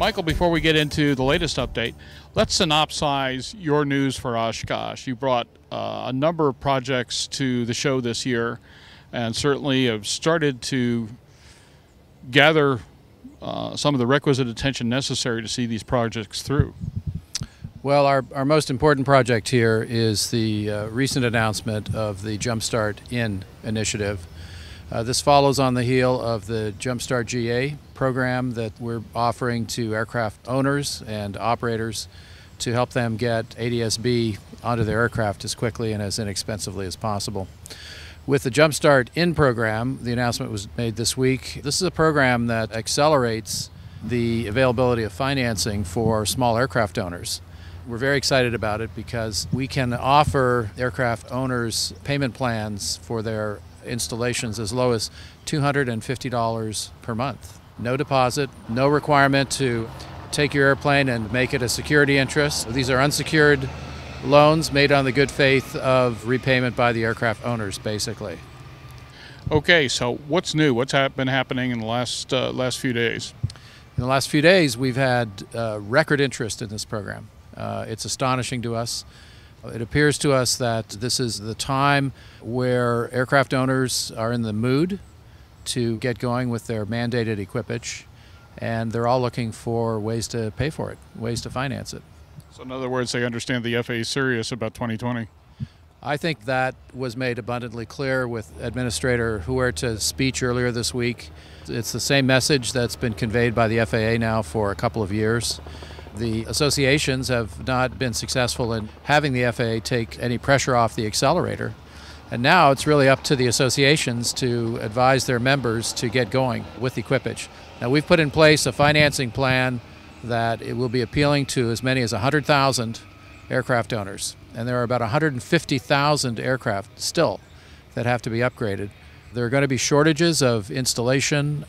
Michael, before we get into the latest update, let's synopsize your news for Oshkosh. You brought a number of projects to the show this year and certainly have started to gather some of the requisite attention necessary to see these projects through. Well, our most important project here is the recent announcement of the Jumpstart In initiative. This follows on the heel of the Jumpstart GA program that we're offering to aircraft owners and operators to help them get ADS-B onto their aircraft as quickly and as inexpensively as possible. With the Jumpstart In program, the announcement was made this week. This is a program that accelerates the availability of financing for small aircraft owners. We're very excited about it because we can offer aircraft owners payment plans for their installations as low as $250 per month. No deposit, no requirement to take your airplane and make it a security interest. These are unsecured loans made on the good faith of repayment by the aircraft owners, basically. Okay, so what's new? What's been happening in the last few days? In the last few days, we've had record interest in this program. It's astonishing to us. It appears to us that this is the time where aircraft owners are in the mood to get going with their mandated equipage, and they're all looking for ways to pay for it, ways to finance it. So in other words, they understand the FAA is serious about 2020. I think that was made abundantly clear with Administrator Huerta's speech earlier this week. It's the same message that's been conveyed by the FAA now for a couple of years. The associations have not been successful in having the FAA take any pressure off the accelerator. And now it's really up to the associations to advise their members to get going with equipage. Now we've put in place a financing plan that it will be appealing to as many as 100,000 aircraft owners. And there are about 150,000 aircraft still that have to be upgraded. There are going to be shortages of installation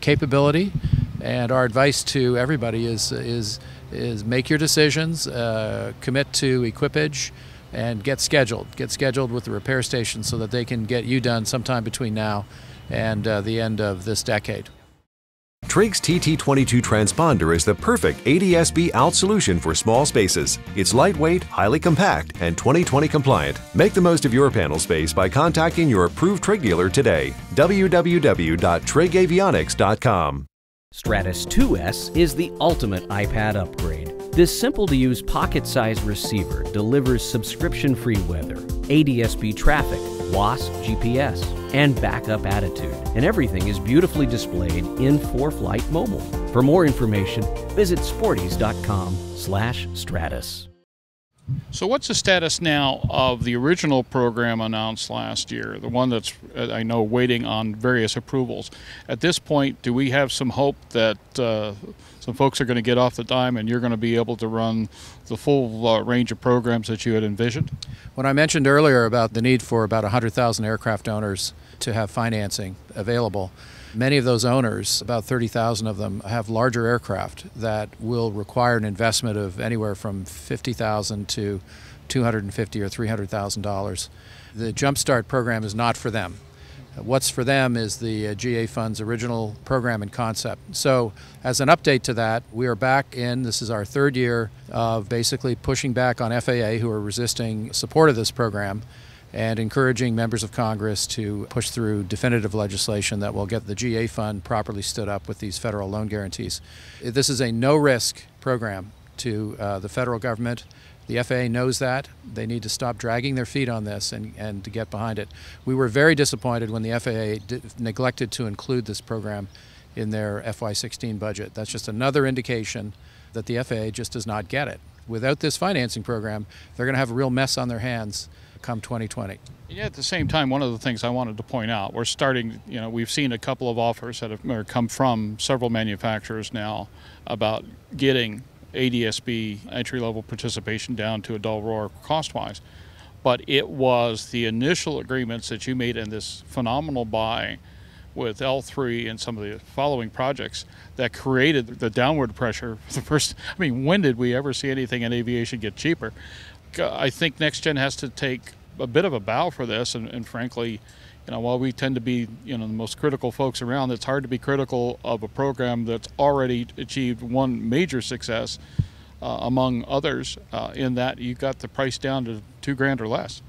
capability. And our advice to everybody is make your decisions, commit to equipage, and get scheduled. Get scheduled with the repair station so that they can get you done sometime between now and the end of this decade. Trig's TT22 transponder is the perfect ADS-B out solution for small spaces. It's lightweight, highly compact, and 2020 compliant. Make the most of your panel space by contacting your approved Trig dealer today. www.trigavionics.com. Stratus 2S is the ultimate iPad upgrade. This simple-to-use pocket-sized receiver delivers subscription-free weather, ADS-B traffic, WASP GPS, and backup attitude. And everything is beautifully displayed in ForeFlight Mobile. For more information, visit sporties.com/Stratus. So what's the status now of the original program announced last year, the one that's, I know, waiting on various approvals? At this point, do we have some hope that some folks are going to get off the dime and you're going to be able to run the full range of programs that you had envisioned? When I mentioned earlier about the need for about 100,000 aircraft owners to have financing available, many of those owners, about 30,000 of them, have larger aircraft that will require an investment of anywhere from $50,000 to $250,000 or $300,000. The Jumpstart program is not for them. What's for them is the GA Fund's original program and concept. So as an update to that, we are back in, this is our third year of basically pushing back on FAA, who are resisting support of this program, and encouraging members of Congress to push through definitive legislation that will get the GA Fund properly stood up with these federal loan guarantees. This is a no-risk program to the federal government. The FAA knows that. They need to stop dragging their feet on this and to get behind it. We were very disappointed when the FAA neglected to include this program in their FY16 budget. That's just another indication that the FAA just does not get it. Without this financing program, they're going to have a real mess on their hands come 2020. Yeah, at the same time, one of the things I wanted to point out, we're starting, you know, we've seen a couple of offers that have come from several manufacturers now about getting ADS-B entry-level participation down to a dull roar cost-wise. But it was the initial agreements that you made in this phenomenal buy with L3 and some of the following projects that created the downward pressure for the first. I mean, when did we ever see anything in aviation get cheaper? I think NextGen has to take a bit of a bow for this, and frankly, while we tend to be, the most critical folks around, it's hard to be critical of a program that's already achieved one major success among others, in that you got the price down to $2,000 or less.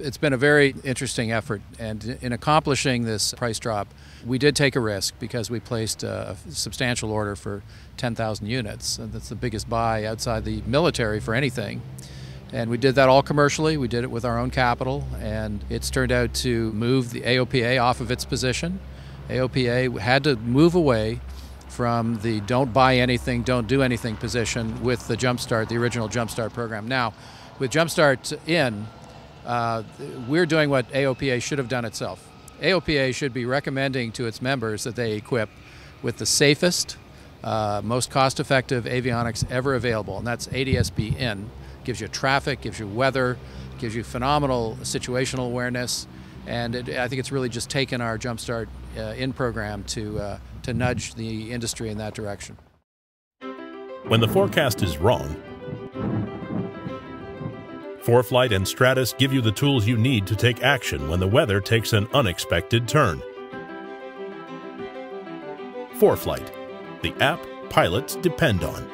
It's been a very interesting effort, and in accomplishing this price drop, we did take a risk because we placed a substantial order for 10,000 units. And that's the biggest buy outside the military for anything. And we did that all commercially. We did it with our own capital, and it's turned out to move the AOPA off of its position. AOPA had to move away from the don't buy anything, don't do anything position with the Jumpstart, the original Jumpstart program. Now, with Jumpstart In, we're doing what AOPA should have done itself. AOPA should be recommending to its members that they equip with the safest, most cost-effective avionics ever available, and that's ADS-B In. Gives you traffic, gives you weather, gives you phenomenal situational awareness, and I think it's really just taken our Jumpstart In program to nudge the industry in that direction. When the forecast is wrong, ForeFlight and Stratus give you the tools you need to take action when the weather takes an unexpected turn. ForeFlight, the app pilots depend on.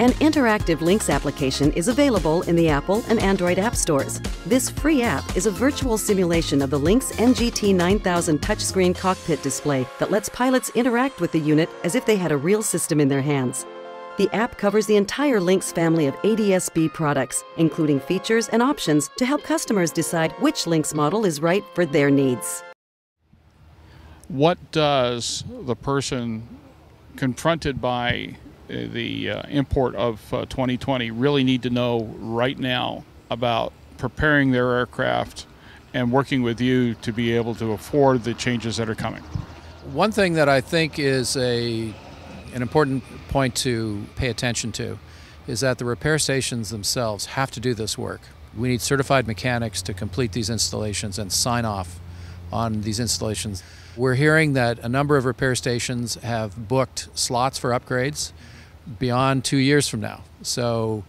An interactive Lynx application is available in the Apple and Android app stores. This free app is a virtual simulation of the Lynx NGT 9000 touchscreen cockpit display that lets pilots interact with the unit as if they had a real system in their hands. The app covers the entire Lynx family of ADS-B products, including features and options to help customers decide which Lynx model is right for their needs. What does the person confronted by the import of 2020 really need to know right now about preparing their aircraft and working with you to be able to afford the changes that are coming? One thing that I think is an important point to pay attention to is that the repair stations themselves have to do this work. We need certified mechanics to complete these installations and sign off on these installations. We're hearing that a number of repair stations have booked slots for upgrades beyond 2 years from now. So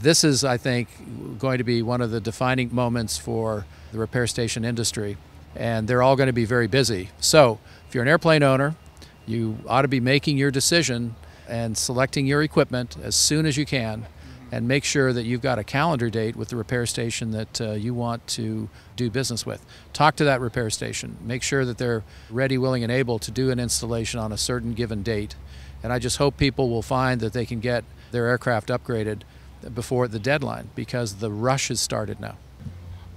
this is, I think, going to be one of the defining moments for the repair station industry, and they're all going to be very busy. So if you're an airplane owner, you ought to be making your decision and selecting your equipment as soon as you can, and make sure that you've got a calendar date with the repair station that you want to do business with. Talk to that repair station. Make sure that they're ready, willing, and able to do an installation on a certain given date. And I just hope people will find that they can get their aircraft upgraded before the deadline, because the rush has started now.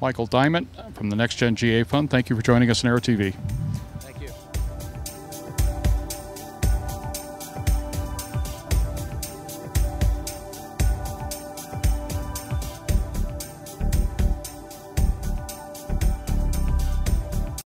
Michael Dyment from the NextGen GA Fund, thank you for joining us on Aero TV.